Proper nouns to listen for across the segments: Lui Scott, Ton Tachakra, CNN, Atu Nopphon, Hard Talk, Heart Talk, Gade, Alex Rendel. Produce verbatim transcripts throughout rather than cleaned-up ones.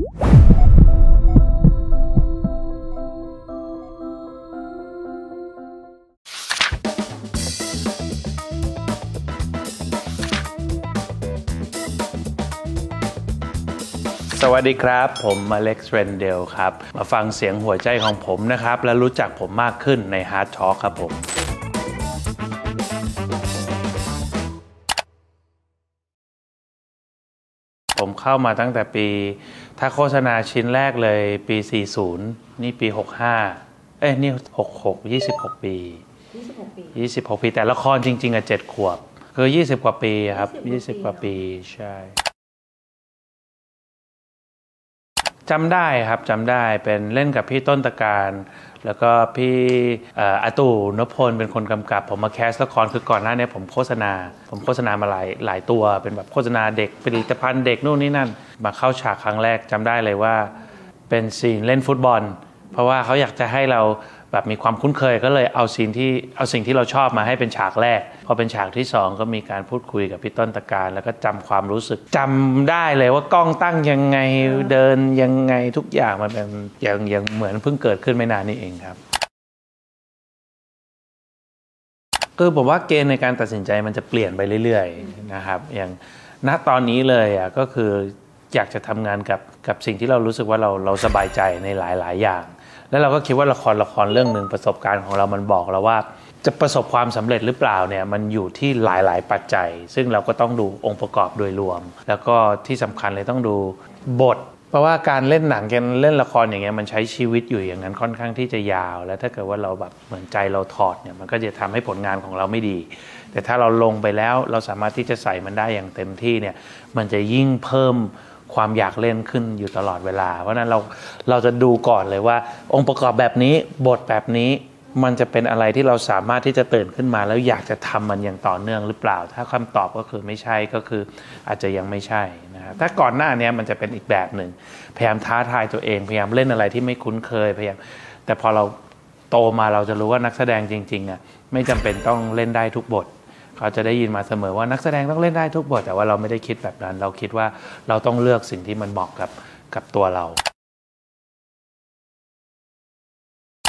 สวัสดีครับผมอเล็กซ์เรนเดลครับมาฟังเสียงหัวใจของผมนะครับและรู้จักผมมากขึ้นใน Hard Talk ครับผมผมเข้ามาตั้งแต่ปีถ้าโฆษณาชิ้นแรกเลยปีสี่สิบนี่ปีหกสิบห้าเอ้ยนี่หกสิบหก ยี่สิบหกปียี่สิบหกปียี่สิบหกปีแต่ละครจริงๆอ่ะเจ็ดขวบคือยี่สิบกว่าปีครับยี่สิบกว่าปีใช่จำได้ครับจำได้เป็นเล่นกับพี่ต้นตะการแล้วก็พี่อาตู่นพพลเป็นคนกำกับผมมาแคสละครคือก่อนหน้านี้ผมโฆษณาผมโฆษณามาหลายหลายตัวเป็นแบบโฆษณาเด็กผลิตภัณฑ์เด็กนู่นนี่นั่นมาเข้าฉากครั้งแรกจำได้เลยว่าเป็นซีนเล่นฟุตบอลเพราะว่าเขาอยากจะให้เราแบบมีความคุ้นเคยก็เลยเอาซีนที่เอาสิ่งที่เราชอบมาให้เป็นฉากแรกพอเป็นฉากที่สองก็มีการพูดคุยกับพี่ต้นตะการแล้วก็จำความรู้สึกจำได้เลยว่ากล้องตั้งยังไงเดินยังไงทุกอย่างมันเป็นอย่างอย่างเหมือนเพิ่งเกิดขึ้นไม่นานนี่เองครับคือผมว่าเกณฑ์ในการตัดสินใจมันจะเปลี่ยนไปเรื่อยๆนะครับอย่างณตอนนี้เลยอ่ะก็คืออยากจะทำงานกับกับสิ่งที่เรารู้สึกว่าเราเราสบายใจในหลายๆอย่างแล้วเราก็คิดว่าละครละครเรื่องหนึ่งประสบการณ์ของเรามันบอกเราว่าจะประสบความสำเร็จหรือเปล่าเนี่ยมันอยู่ที่หลายๆปัจจัยซึ่งเราก็ต้องดูองค์ประกอบโดยรวมแล้วก็ที่สำคัญเลยต้องดูบทเพราะว่าการเล่นหนังการเล่นละครอย่างเงี้ยมันใช้ชีวิตอยู่อย่างนั้นค่อนข้างที่จะยาวแล้วถ้าเกิดว่าเราแบบเหมือนใจเราถอดเนี่ยมันก็จะทำให้ผลงานของเราไม่ดีแต่ถ้าเราลงไปแล้วเราสามารถที่จะใส่มันได้อย่างเต็มที่เนี่ยมันจะยิ่งเพิ่มความอยากเล่นขึ้นอยู่ตลอดเวลาเพราะนั้นเราเราจะดูก่อนเลยว่าองค์ประกอบแบบนี้บทแบบนี้มันจะเป็นอะไรที่เราสามารถที่จะตื่นขึ้นมาแล้วอยากจะทำมันอย่างต่อเนื่องหรือเปล่าถ้าคำตอบก็คือไม่ใช่ก็คืออาจจะยังไม่ใช่นะครับถ้าก่อนหน้านี้มันจะเป็นอีกแบบหนึ่งพยายามท้าทายตัวเองพยายามเล่นอะไรที่ไม่คุ้นเคยพยายามแต่พอเราโตมาเราจะรู้ว่านักแสดงจริงๆอ่ะไม่จำเป็นต้องเล่นได้ทุกบทเขาจะได้ยินมาเสมอว่านักแสดงต้องเล่นได้ทุกบทแต่ว่าเราไม่ได้คิดแบบนั้นเราคิดว่าเราต้องเลือกสิ่งที่มันเหมาะกับกับตัวเรา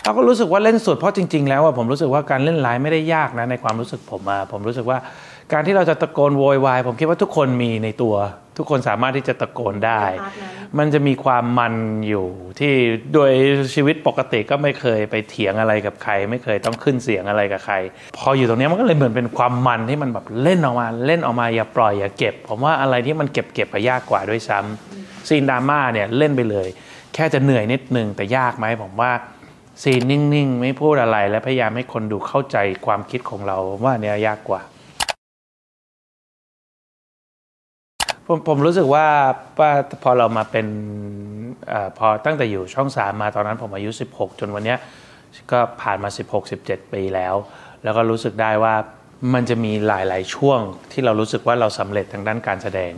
เราก็รู้สึกว่าเล่นสุดเพราะจริงๆแล้วผมรู้สึกว่าการเล่นร้ายไม่ได้ยากนะในความรู้สึกผมมาผมรู้สึกว่าการที่เราจะตะโกนโวยวายผมคิดว่าทุกคนมีในตัวทุกคนสามารถที่จะตะโกนได้มันจะมีความมันอยู่ที่โดยชีวิตปกติก็ไม่เคยไปเถียงอะไรกับใครไม่เคยต้องขึ้นเสียงอะไรกับใครพออยู่ตรงนี้มันก็เลยเหมือนเป็นความมันที่มันแบบเล่นออกมาเล่นออกมาอย่าปล่อยอย่าเก็บผมว่าอะไรที่มันเก็บเก็บยากกว่าด้วยซ้ำซีนดราม่าเนี่ยเล่นไปเลยแค่จะเหนื่อยนิดนึงแต่ยากไหมผมว่าซีนนิ่งๆไม่พูดอะไรและพยายามให้คนดูเข้าใจความคิดของเราว่าเนี่ยยากกว่าผมผมรู้สึกว่าพอเรามาเป็นพอตั้งแต่อยู่ช่องสามมาตอนนั้นผมอายุสิบหกจนวันนี้ก็ผ่านมาสิบหก สิบเจ็ดปีแล้วแล้วก็รู้สึกได้ว่ามันจะมีหลายๆช่วงที่เรารู้สึกว่าเราสำเร็จทางด้านการแสดง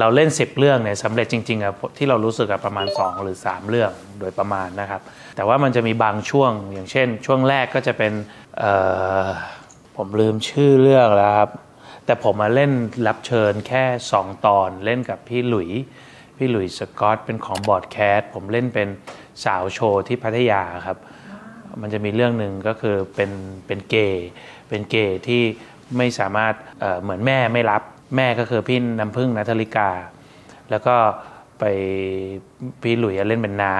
เราเล่นสิบเรื่องเนี่ยสำเร็จจริงๆอะที่เรารู้สึกอะประมาณสองหรือสามเรื่องโดยประมาณนะครับแต่ว่ามันจะมีบางช่วงอย่างเช่นช่วงแรกก็จะเป็นผมลืมชื่อเรื่องแล้วครับแต่ผมมาเล่นรับเชิญแค่สองตอนเล่นกับพี่หลุยพี่หลุยสกอตเป็นของบอร์ดแคสต์ผมเล่นเป็นสาวโชว์ที่พัทยาครับมันจะมีเรื่องหนึ่งก็คือเป็นเป็นเกย์เป็นเกย์ที่ไม่สามารถ เอ่อ เหมือนแม่ไม่รับแม่ก็คือพี่น้ำพึ่งณัฐริกาแล้วก็ไปพี่หลุยเล่นเป็นน้า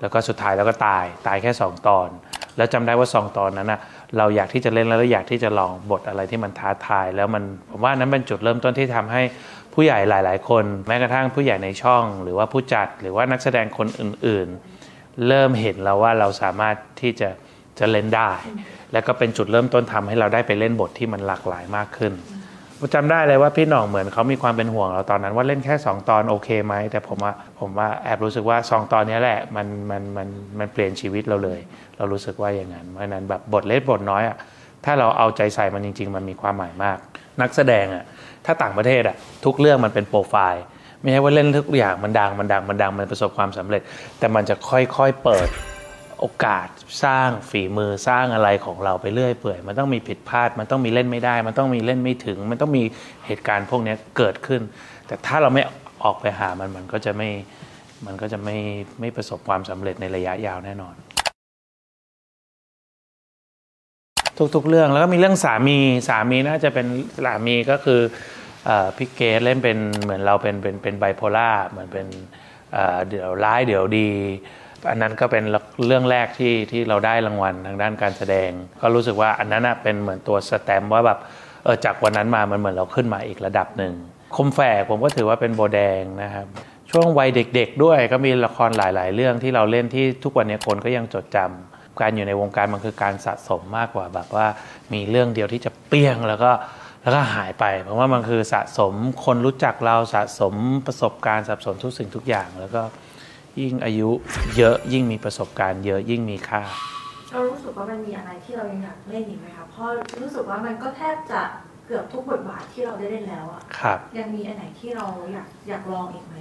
แล้วก็สุดท้ายแล้วก็ตายตายแค่สองตอนแล้วจำได้ว่าสองตอนนั้นนะเราอยากที่จะเล่นแล้วอยากที่จะลองบทอะไรที่มันท้าทายแล้วมันผมว่านั้นเป็นจุดเริ่มต้นที่ทำให้ผู้ใหญ่หลายๆคนแม้กระทั่งผู้ใหญ่ในช่องหรือว่าผู้จัดหรือว่านักแสดงคนอื่นๆเริ่มเห็นแล้วว่าเราสามารถที่จะจะเล่นได้แล้วก็เป็นจุดเริ่มต้นทำให้เราได้ไปเล่นบทที่มันหลากหลายมากขึ้นจำได้เลยว่าพี่หน่องเหมือนเขามีความเป็นห่วงเราตอนนั้นว่าเล่นแค่สองตอนโอเคไหมแต่ผมว่าผมว่าแอบรู้สึกว่าสองตอนนี้แหละมันมันมันมันเปลี่ยนชีวิตเราเลยเรารู้สึกว่าอย่างนั้นเพราะนั้นแบบบทเล็กบทน้อยอ่ะถ้าเราเอาใจใส่มันจริงๆมันมีความหมายมากนักแสดงอ่ะถ้าต่างประเทศอ่ะทุกเรื่องมันเป็นโปรไฟล์ไม่ใช่ว่าเล่นทุกอย่างมันดังมันดังมันดังมันประสบความสำเร็จแต่มันจะค่อยๆเปิดโอกาสสร้างฝีมือสร้างอะไรของเราไปเรื่อยเปื่อยมันต้องมีผิดพลาดมันต้องมีเล่นไม่ได้มันต้องมีเล่นไม่ถึงมันต้องมีเหตุการณ์พวกนี้เกิดขึ้นแต่ถ้าเราไม่ออกไปหามันมันก็จะไม่ มันก็จะไม่ไม่ประสบความสำเร็จในระยะยาวแน่นอนทุกๆเรื่องแล้วก็มีเรื่องสามีสามีน่าจะเป็นสามีก็คือพี่เกดเล่นเป็นเหมือนเราเป็นเป็นเป็นไบโพล่าเหมือนเป็นเดี๋ยวร้ายเดี๋ยวดีอันนั้นก็เป็นเรื่องแรกที่ที่เราได้รางวัลทางด้านการแสดงก็รู้สึกว่าอันนั้นเป็นเหมือนตัวสแตมป์ว่าแบบเออจากวันนั้นมามันเหมือนเราขึ้นมาอีกระดับหนึ่งคมแฝกผมก็ถือว่าเป็นโบแดงนะครับช่วงวัยเด็กๆด้วยก็มีละครหลายๆเรื่องที่เราเล่นที่ทุกวันนี้คนก็ยังจดจำการอยู่ในวงการมันคือการสะสมมากกว่าแบบว่ามีเรื่องเดียวที่จะเปี้ยงแล้วก็แล้วก็หายไปเพราะว่ามันคือสะสมคนรู้จักเราสะสมประสบการณ์สะสมทุกสิ่งทุกอย่างแล้วก็ยิ่งอายุเยอะยิ่งมีประสบการณ์เยอะยิ่งมีค่าเรารู้สึกว่ามันมีอะไรที่เรายังอยากเล่นอีกไหมคะเพราะรู้สึกว่ามันก็แทบจะเกือบทุกบทบาทที่เราได้เล่นแล้วอะครับยังมีอันไหนที่เราอยากอยากลองอีกไหม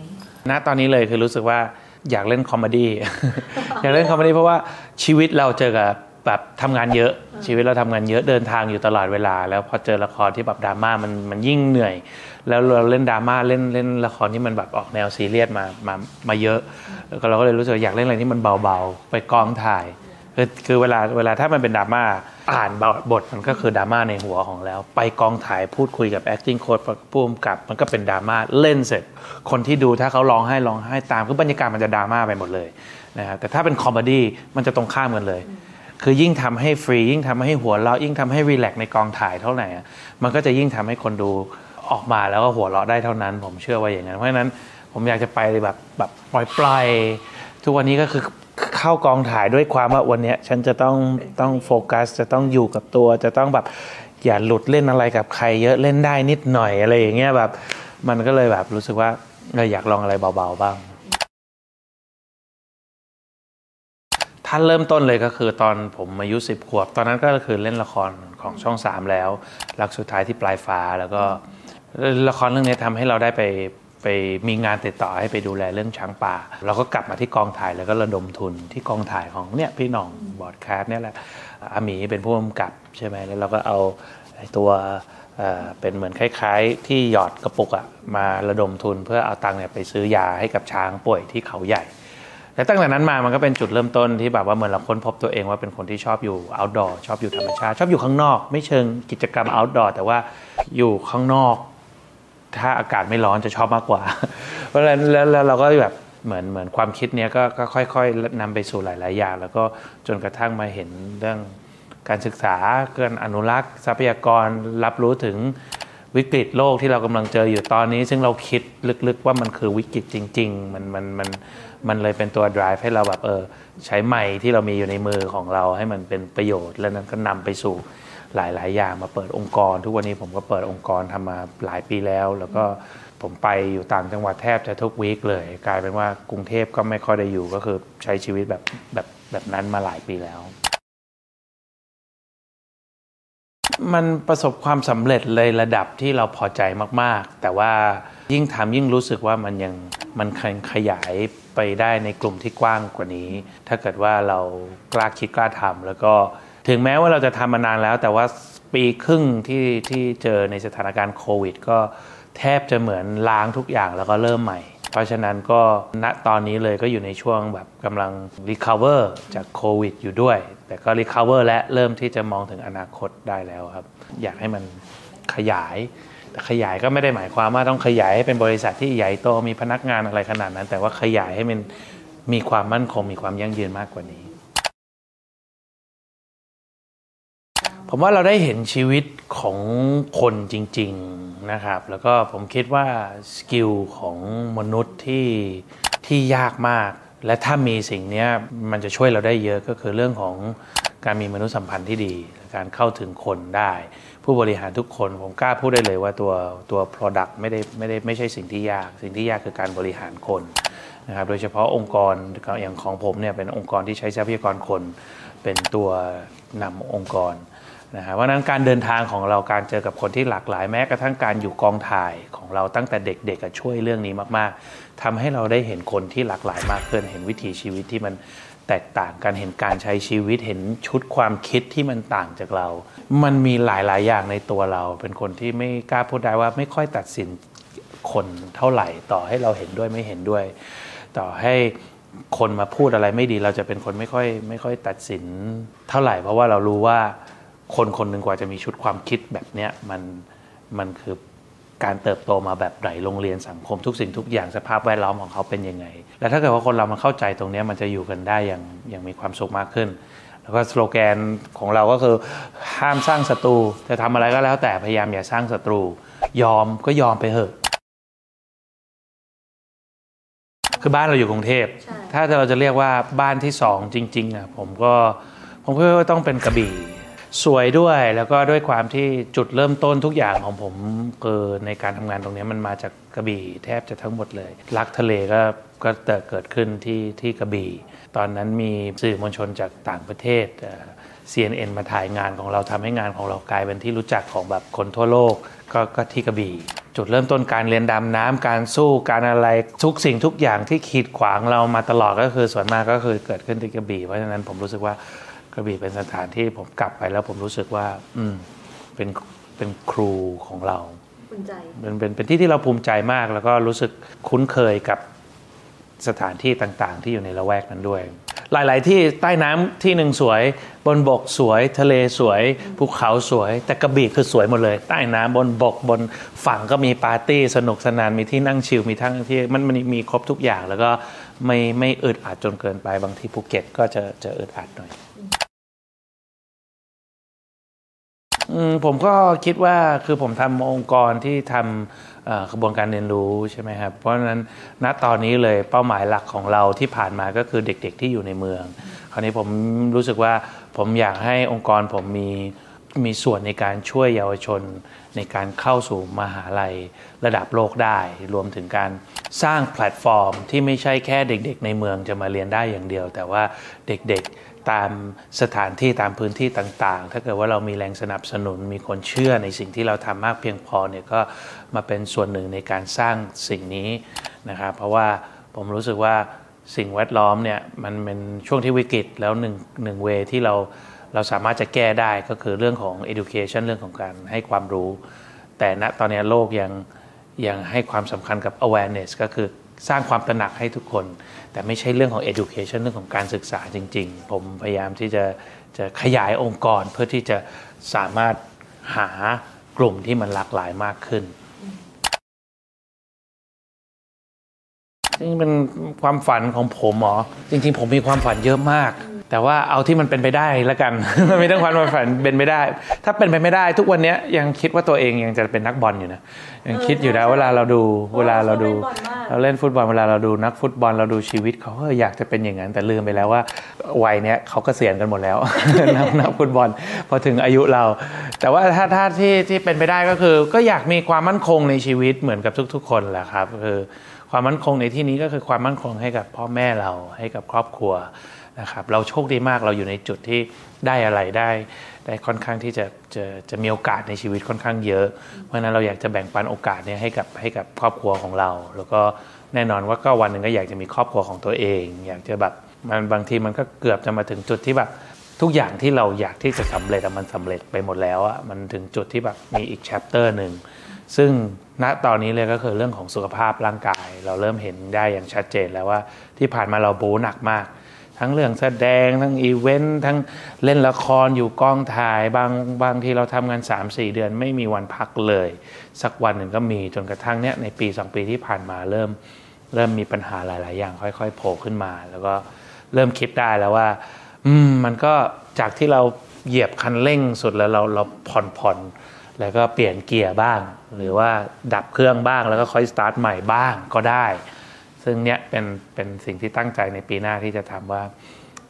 ณตอนนี้เลยคือรู้สึกว่าอยากเล่นคอมเมดี้ อยากเล่นคอมเมดี้เพราะว่าชีวิตเราเจอกับแบบทำงานเยอะชีวิตเราทำงานเยอะเดินทางอยู่ตลอดเวลาแล้วพอเจอละครที่แบบดราม่ามันมันยิ่งเหนื่อยแล้วเราเล่นดราม่าเล่นเล่นละครที่มันแบบออกแนวซีเรียสมามามาเยอะแล้วเราก็เลยรู้สึกอยากเล่นอะไรที่มันเบาๆไปกองถ่ายคือคือเวลาเวลาถ้ามันเป็นดราม่าอ่านบทมันก็คือดราม่าในหัวของแล้วไปกองถ่ายพูดคุยกับ acting coach ผู้กำกับมันก็เป็นดราม่าเล่นเสร็จคนที่ดูถ้าเขาร้องไห้ร้องไห้ตามคือบรรยากาศมันจะดราม่าไปหมดเลยนะครับแต่ถ้าเป็นคอมเมดี้มันจะตรงข้ามกันเลยคือยิ่งทำให้ฟรียิ่งทำให้หัวเราะยิ่งทำให้รีแลกซ์ในกองถ่ายเท่าไหร่มันก็จะยิ่งทำให้คนดูออกมาแล้วก็หัวเราะได้เท่านั้นผมเชื่อว่าอย่างนั้นเพราะฉะนั้นผมอยากจะไปแบบแบบปล่อยปล่อยทุกวันนี้ก็คือเข้ากองถ่ายด้วยความว่าวันนี้ฉันจะต้องต้องโฟกัสจะต้องอยู่กับตัวจะต้องแบบอย่าหลุดเล่นอะไรกับใครเยอะเล่นได้นิดหน่อยอะไรอย่างเงี้ยแบบมันก็เลยแบบรู้สึกว่าเราอยากลองอะไรเบาๆบ้างท่านเริ่มต้นเลยก็คือตอนผมอายุสิบขวบตอนนั้นก็คือเล่นละครของช่องสามแล้วรักสุดท้ายที่ปลายฟ้าแล้วก็ละครเรื่องนี้ทำให้เราได้ไปไปมีงานติดต่อให้ไปดูแลเรื่องช้างป่าเราก็กลับมาที่กองถ่ายแล้วก็ระดมทุนที่กองถ่ายของเนี่ยพี่หน่องบอดแคสต์เนี่ยแหละอาหมีเป็นผู้กำกับใช่ไหมแล้วเราก็เอาตัวเป็นเหมือนคล้ายๆที่หยอดกระปุกอะมาระดมทุนเพื่อเอาตังค์เนี่ยไปซื้อยาให้กับช้างป่วยที่เขาใหญ่และตั้งแต่นั้นมามันก็เป็นจุดเริ่มต้นที่แบบว่าเหมือนเราค้นพบตัวเองว่าเป็นคนที่ชอบอยู่ outdoor ชอบอยู่ธรรมชาติชอบอยู่ข้างนอกไม่เชิงกิจกรรม outdoor แต่ว่าอยู่ข้างนอกถ้าอากาศไม่ร้อนจะชอบมากกว่าเพราะฉะนั้นแล้วเราก็แบบเหมือนเหมือนความคิดเนี้ยก็ก็ค่อยๆนำไปสู่หลายๆอย่างแล้วก็จนกระทั่งมาเห็นเรื่องการศึกษาการอนุรักษ์ทรัพยากรรับรู้ถึงวิกฤตโลกที่เรากำลังเจออยู่ตอนนี้ซึ่งเราคิดลึกๆว่ามันคือวิกฤตจริงๆมันมันมันมันเลยเป็นตัว drive ให้เราแบบเออใช้ไมค์ที่เรามีอยู่ในมือของเราให้มันเป็นประโยชน์แล้วนั้นก็นำไปสู่หลายๆอย่างมาเปิดองค์กรทุกวันนี้ผมก็เปิดองค์กรทำมาหลายปีแล้วแล้วก็ผมไปอยู่ต่างจังหวัดแทบจะทุกวีคเลยกลายเป็นว่ากรุงเทพก็ไม่ค่อยได้อยู่ก็คือใช้ชีวิตแบบแบบแบบนั้นมาหลายปีแล้วมันประสบความสำเร็จเลยระดับที่เราพอใจมากๆแต่ว่ายิ่งทำยิ่งรู้สึกว่ามันยังมันขยายไปได้ในกลุ่มที่กว้างกว่านี้ถ้าเกิดว่าเรากล้าคิดกล้าทำแล้วก็ถึงแม้ว่าเราจะทำมานานแล้วแต่ว่าปีครึ่งที่ที่เจอในสถานการณ์โควิดก็แทบจะเหมือนล้างทุกอย่างแล้วก็เริ่มใหม่เพราะฉะนั้นก็ณตอนนี้เลยก็อยู่ในช่วงแบบกำลัง recover จากโควิดอยู่ด้วยแต่ก็ recover และเริ่มที่จะมองถึงอนาคตได้แล้วครับอยากให้มันขยายแต่ขยายก็ไม่ได้หมายความว่าต้องขยายให้เป็นบริษัทที่ใหญ่โตมีพนักงานอะไรขนาดนั้นแต่ว่าขยายให้มันมีความมั่นคงมีความยั่งยืนมากกว่านี้ผมว่าเราได้เห็นชีวิตของคนจริงๆนะครับแล้วก็ผมคิดว่าสกิลของมนุษย์ที่ที่ยากมากและถ้ามีสิ่งนี้มันจะช่วยเราได้เยอะก็คือเรื่องของการมีมนุษยสัมพันธ์ที่ดีการเข้าถึงคนได้ผู้บริหารทุกคนผมกล้าพูดได้เลยว่าตัวตัว product ไม่ได้ไม่ได้ไม่ใช่สิ่งที่ยากสิ่งที่ยากคือการบริหารคนนะครับโดยเฉพาะองค์กรอย่างของผมเนี่ยเป็นองค์กรที่ใช้ทรัพยากรคนเป็นตัวนำองค์กรนะครับเพราะนั้นการเดินทางของเราการเจอกับคนที่หลากหลายแม้กระทั่งการอยู่กองถ่ายของเราตั้งแต่เด็กๆช่วยเรื่องนี้มากๆทำให้เราได้เห็นคนที่หลากหลายมากขึ้นเห็นวิถีชีวิตที่มันแตกต่างกันเห็นการใช้ชีวิตเห็นชุดความคิดที่มันต่างจากเรามันมีหลายๆอย่างในตัวเราเป็นคนที่ไม่กล้าพูดได้ว่าไม่ค่อยตัดสินคนเท่าไหร่ต่อให้เราเห็นด้วยไม่เห็นด้วย ต่อให้คนมาพูดอะไรไม่ดีเราจะเป็นคนไม่ค่อยไม่ค่อยตัดสินเท่าไหร่เพราะว่าเรารู้ว่าคนคนหนึ่งกว่าจะมีชุดความคิดแบบเนี้ยมันมันคือการเติบโตมาแบบไหนโรงเรียนสังคมทุกสิ่งทุกอย่างสภาพแวดล้อมของเขาเป็นยังไงและถ้าเกิดว่าคนเรามันเข้าใจตรงนี้มันจะอยู่กันได้อย่างอย่างมีความสุขมากขึ้นแล้วก็สโลแกนของเราก็คือห้ามสร้างศัตรูจะทำอะไรก็แล้วแต่พยายามอย่าสร้างศัตรูยอมก็ยอมไปเถอะคือบ้านเราอยู่กรุงเทพถ้าเราจะเรียกว่าบ้านที่สองจริงๆอ่ะผมก็ผมคิดว่าต้องเป็นกระบี่สวยด้วยแล้วก็ด้วยความที่จุดเริ่มต้นทุกอย่างของผมเกิดในการทำงานตรงนี้มันมาจากกระบี่แทบจะทั้งหมดเลยรักทะเลก็ก็เกิดขึ้นที่ที่กระบี่ตอนนั้นมีสื่อมวลชนจากต่างประเทศ ซี เอ็น เอ็น มาถ่ายงานของเราทำให้งานของเรากลายเป็นที่รู้จักของแบบคนทั่วโลกก็ก็ที่กระบี่จุดเริ่มต้นการเรียนดำน้ำการสู้การอะไรทุกสิ่งทุกอย่างที่ขีดขวางเรามาตลอดก็คือส่วนมากก็คือเกิดขึ้นที่กระบี่เพราะฉะนั้นผมรู้สึกว่ากระบี่เป็นสถานที่ผมกลับไปแล้วผมรู้สึกว่าอืมเป็นเป็นครูของเราภูมิใจเป็นเป็นเป็นที่ที่เราภูมิใจมากแล้วก็รู้สึกคุ้นเคยกับสถานที่ต่างๆที่อยู่ในละแวกนั้นด้วยหลายๆที่ใต้น้ำที่หนึ่งสวยบนบกสวยทะเลสวยภูเขาสวยแต่กระบี่คือสวยหมดเลยใต้น้ำบนบกบนฝั่งก็มีปาร์ตี้สนุกสนานมีที่นั่งชิลมีทั้งที่มันมันมีครบทุกอย่างแล้วก็ไม่ไม่อึดอัดจนเกินไปบางที่ภูเก็ตก็จะจะอึดอัดหน่อยผมก็คิดว่าคือผมทำองค์กรที่ทำกระบวนการเรียนรู้ใช่ไหมครับเพราะฉะนั้นณตอนนี้เลยเป้าหมายหลักของเราที่ผ่านมาก็คือเด็กๆที่อยู่ในเมืองคราวนี้ผมรู้สึกว่าผมอยากให้องค์กรผมมีมีส่วนในการช่วยเยาวชนในการเข้าสู่มหาลัยระดับโลกได้รวมถึงการสร้างแพลตฟอร์มที่ไม่ใช่แค่เด็กๆในเมืองจะมาเรียนได้อย่างเดียวแต่ว่าเด็กๆตามสถานที่ตามพื้นที่ต่างๆถ้าเกิดว่าเรามีแรงสนับสนุนมีคนเชื่อในสิ่งที่เราทำมากเพียงพอเนี่ยก็มาเป็นส่วนหนึ่งในการสร้างสิ่งนี้นะครับเพราะว่าผมรู้สึกว่าสิ่งแวดล้อมเนี่ยมันเป็นช่วงที่วิกฤตแล้วหนึ่งหนึ่งเวที่เราเราสามารถจะแก้ได้ก็คือเรื่องของ education เรื่องของการให้ความรู้แต่ณตอนนี้โลกยังยังให้ความสำคัญกับ awareness ก็คือสร้างความตระหนักให้ทุกคนแต่ไม่ใช่เรื่องของ education เรื่องของการศึกษาจริงๆผมพยายามที่จะจะขยายองค์กรเพื่อที่จะสามารถหากลุ่มที่มันหลากหลายมากขึ้นซึ่งเป็นความฝันของผมหรอจริงๆผมมีความฝันเยอะมากแต่ว่าเอาที่มันเป็นไปได้ละกันไม่ต้องความฝันเป็นไปได้ถ้าเป็นไปไม่ได้ทุกวันนี้ยังคิดว่าตัวเองยังจะเป็นนักบอลอยู่นะยังคิดอยู่นะเวลาเราดูเวลาเราดูเราเล่นฟุตบอลเวลาเราดูนักฟุตบอลเราดูชีวิตเขาก็อยากจะเป็นอย่างนั้นแต่ลืมไปแล้วว่าวัยเนี้ยเขาเกษียณกันหมดแล้วนักฟุตบอลพอถึงอายุเราแต่ว่าถ้าถ้าที่ที่เป็นไปได้ก็คือก็อยากมีความมั่นคงในชีวิตเหมือนกับทุกๆคนแหละครับคือความมั่นคงในที่นี้ก็คือความมั่นคงให้กับพ่อแม่เราให้กับครอบครัวนะครับเราโชคดีมากเราอยู่ในจุดที่ได้อะไรได้ได้ค่อนข้างที่จะจะจะมีโอกาสในชีวิตค่อนข้างเยอะเพราะฉะนั้นเราอยากจะแบ่งปันโอกาสนี้ให้กับให้กับครอบครัวของเราแล้วก็แน่นอนว่าก็วันหนึ่งก็อยากจะมีครอบครัวของตัวเองอยากจะแบบมันบางทีมันก็เกือบจะมาถึงจุดที่แบบทุกอย่างที่เราอยากที่จะสำเร็จมันสำเร็จไปหมดแล้วอ่ะมันถึงจุดที่แบบมีอีกแชปเตอร์หนึ่งซึ่งณตอนนี้เลยก็คือเรื่องของสุขภาพร่างกายเราเริ่มเห็นได้อย่างชัดเจนแล้วว่าที่ผ่านมาเราโบหนักมากทั้งเรื่องแสดงทั้งอีเวนต์ทั้งเล่นละครอยู่กองถ่ายบางบางทีเราทำงาน สามถึงสี่ เดือนไม่มีวันพักเลยสักวันหนึ่งก็มีจนกระทั่งเนี้ยในปีสองปีที่ผ่านมาเริ่มเริ่มมีปัญหาหลายๆอย่างค่อยๆโผล่ขึ้นมาแล้วก็เริ่มคิดได้แล้วว่าอืมมันก็จากที่เราเหยียบคันเร่งสุดแล้วเราเราผ่อนผ่อนแล้วก็เปลี่ยนเกียร์บ้างหรือว่าดับเครื่องบ้างแล้วก็ค่อยสตาร์ทใหม่บ้างก็ได้ซึ่งเนี้ยเป็นเป็นสิ่งที่ตั้งใจในปีหน้าที่จะทำว่า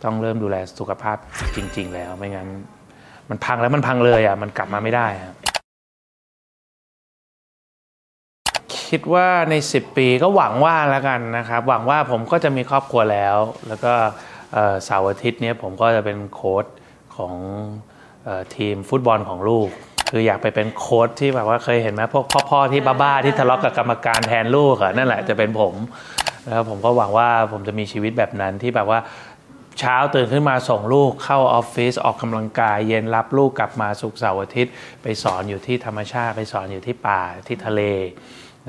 ต้องเริ่มดูแลสุขภาพจริงๆแล้วไม่งั้นมันพังแล้วมันพังเลยอ่ะมันกลับมาไม่ได้ครับคิดว่าในสิบปีก็หวังว่าแล้วกันนะครับหวังว่าผมก็จะมีครอบครัวแล้วแล้วก็เสาร์อาทิตย์เนี้ยผมก็จะเป็นโค้ชของทีมฟุตบอลของลูกคืออยากไปเป็นโค้ชที่แบบว่าเคยเห็นไหมพวกพ่อๆที่บ้าๆที่ทะเลาะกับกรรมการแทนลูกอ่ะนั่นแหละจะเป็นผมแล้วผมก็หวังว่าผมจะมีชีวิตแบบนั้นที่แบบว่าเช้าตื่นขึ้นมาส่งลูกเข้าออฟฟิศออกกำลังกายเย็นรับลูกกลับมาศุกร์เสาร์อาทิตย์ไปสอนอยู่ที่ธรรมชาติไปสอนอยู่ที่ป่าที่ทะเล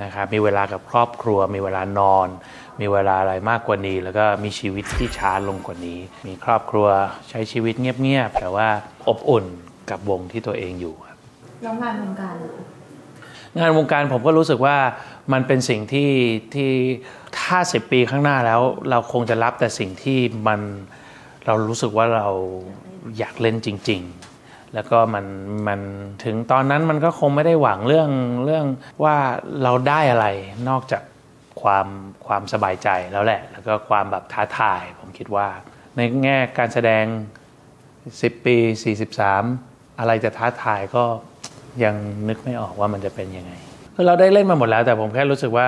นะครับมีเวลากับครอบครัวมีเวลานอน มีเวลาอะไรมากกว่านี้แล้วก็มีชีวิตที่ช้าลงกว่านี้มีครอบครัวใช้ชีวิตเงียบๆแต่ว่าอบอุ่นกับวงที่ตัวเองอยู่ครับแล้วงานวงการงานวงการผมก็รู้สึกว่ามันเป็นสิ่งที่ที่ถ้าสิบปีข้างหน้าแล้วเราคงจะรับแต่สิ่งที่มันเรารู้สึกว่าเราอยากเล่นจริงๆแล้วก็มันมันถึงตอนนั้นมันก็คงไม่ได้หวังเรื่องเรื่องว่าเราได้อะไรนอกจากความความสบายใจแล้วแหละแล้วก็ความแบบท้าทายผมคิดว่าในแง่การแสดงสิบปีสี่สิบสามอะไรจะท้าทายก็ยังนึกไม่ออกว่ามันจะเป็นยังไงคือเราได้เล่นมาหมดแล้วแต่ผมแค่รู้สึกว่า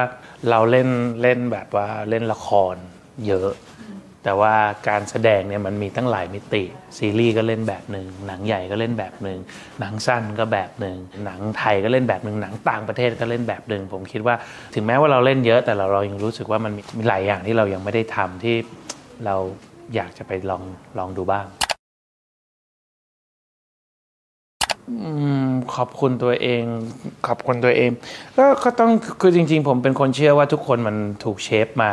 เราเล่นเล่นแบบว่าเล่นละครเยอะแต่ว่าการแสดงเนี่ยมันมีตั้งหลายมิติซีรีส์ก็เล่นแบบหนึ่งหนังใหญ่ก็เล่นแบบหนึ่งหนังสั้นก็แบบหนึ่งหนังไทยก็เล่นแบบหนึ่งหนังต่างประเทศก็เล่นแบบหนึ่งผมคิดว่าถึงแม้ว่าเราเล่นเยอะแต่เราเรายังรู้สึกว่ามันมีหลายอย่างที่เรายังไม่ได้ทำที่เราอยากจะไปลองลองดูบ้างขอบคุณตัวเองขอบคุณตัวเองก็ก็ต้องคือจริงๆผมเป็นคนเชื่อว่าทุกคนมันถูกเชฟมา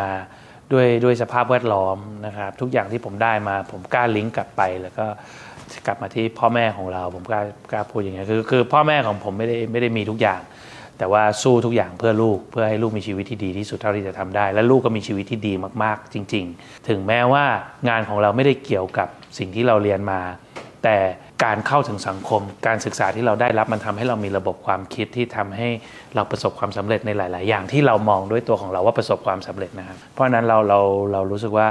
ด้วยด้วยสภาพแวดล้อมนะครับทุกอย่างที่ผมได้มาผมกล้าลิงก์กลับไปแล้วก็กลับมาที่พ่อแม่ของเราผมกล้ากล้าพูดอย่างนี้คือคือพ่อแม่ของผมไม่ได้ไม่ได้มีทุกอย่างแต่ว่าสู้ทุกอย่างเพื่อลูกเพื่อให้ลูกมีชีวิตที่ดีที่สุดเท่าที่จะทำได้และลูกก็มีชีวิตที่ดีมากๆจริงๆถึงแม้ว่างานของเราไม่ได้เกี่ยวกับสิ่งที่เราเรียนมาแต่การเข้าถึงสังคมการศึกษาที่เราได้รับมันทำให้เรามีระบบความคิดที่ทำให้เราประสบความสำเร็จในหลายๆอย่างที่เรามองด้วยตัวของเราว่าประสบความสำเร็จนะครับเพราะฉะนั้นเราเราเรารู้สึกว่า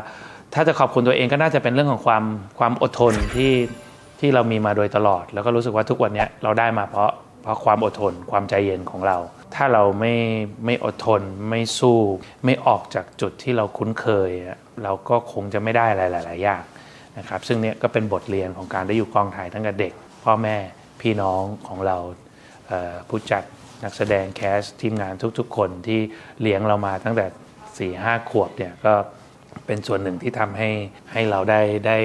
ถ้าจะขอบคุณตัวเองก็น่าจะเป็นเรื่องของความความอดทนที่ที่เรามีมาโดยตลอดแล้วก็รู้สึกว่าทุกวันนี้เราได้มาเพราะเพราะความอดทนความใจเย็นของเราถ้าเราไม่ไม่อดทนไม่สู้ไม่ออกจากจุดที่เราคุ้นเคยเราก็คงจะไม่ได้หลายๆอย่างนะครับซึ่งเนี่ยก็เป็นบทเรียนของการได้อยู่กองถ่ายตั้งแต่เด็กพ่อแม่พี่น้องของเราผู้จัดนักแสดงแคสทีมงานทุกๆคนที่เลี้ยงเรามาตั้งแต่สี่ห้าขวบเนี่ยก็เป็นส่วนหนึ่งที่ทำให้ให้เราได้ได้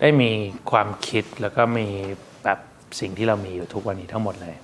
ได้มีความคิดแล้วก็มีแบบสิ่งที่เรามีอยู่ทุกวันนี้ทั้งหมดเลย